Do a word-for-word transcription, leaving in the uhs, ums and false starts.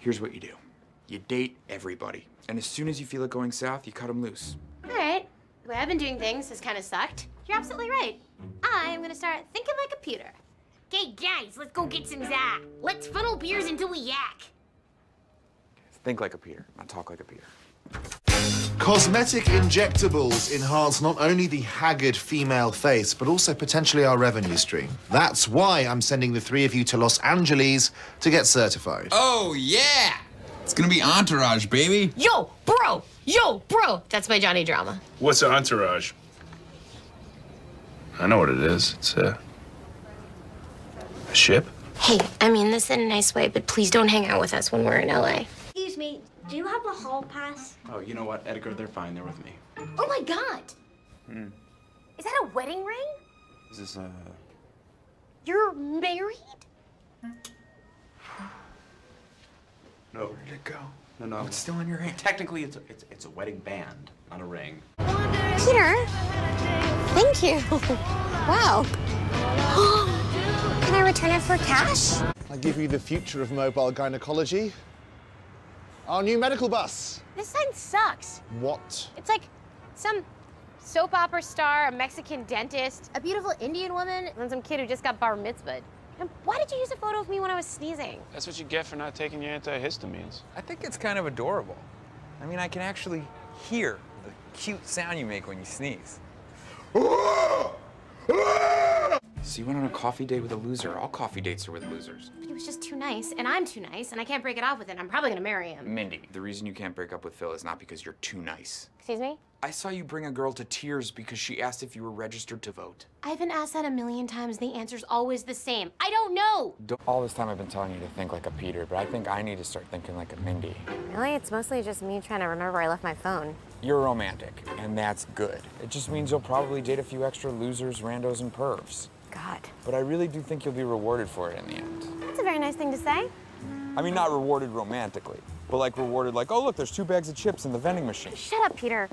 Here's what you do. You date everybody, and as soon as you feel it going south, you cut them loose. All right. The way I've been doing things has kind of sucked. You're absolutely right. I am gonna start thinking like a Peter. Okay, guys, let's go get some za. Let's funnel beers until we yak. Think like a Peter, not talk like a Peter. Cosmetic injectables enhance not only the haggard female face, but also potentially our revenue stream. That's why I'm sending the three of you to Los Angeles to get certified. Oh, yeah! It's gonna be Entourage, baby. Yo, bro! Yo, bro! That's my Johnny drama. What's an Entourage? I know what it is. It's a... a ship. Hey, I mean this in a nice way, but please don't hang out with us when we're in L A. Excuse me, do you have a hall pass? Oh, you know what, Edgar, they're fine. They're with me. Oh, my God. Hmm. Is that a wedding ring? Is this a... You're married? No. Where did it go? No, no, it's still in your hand. Technically, it's a, it's, it's a wedding band, not a ring. Peter, thank you. Wow. Can I return it for cash? I give you the future of mobile gynecology. Our new medical bus. This sign sucks. What? It's like some soap opera star, a Mexican dentist, a beautiful Indian woman, and some kid who just got bar mitzvahed. And why did you use a photo of me when I was sneezing? That's what you get for not taking your antihistamines. I think it's kind of adorable. I mean, I can actually hear the cute sound you make when you sneeze. So you went on a coffee date with a loser. All coffee dates are with losers. But he was just too nice, and I'm too nice, and I can't break it off with him. I'm probably gonna marry him. Mindy, the reason you can't break up with Phil is not because you're too nice. Excuse me? I saw you bring a girl to tears because she asked if you were registered to vote. I've been asked that a million times, and the answer's always the same. I don't know! All this time I've been telling you to think like a Peter, but I think I need to start thinking like a Mindy. Really? It's mostly just me trying to remember where I left my phone. You're romantic, and that's good. It just means you'll probably date a few extra losers, randos, and pervs. God. But I really do think you'll be rewarded for it in the end. That's a very nice thing to say. I mean, not rewarded romantically, but like rewarded like, oh, look, there's two bags of chips in the vending machine. Shut up, Peter.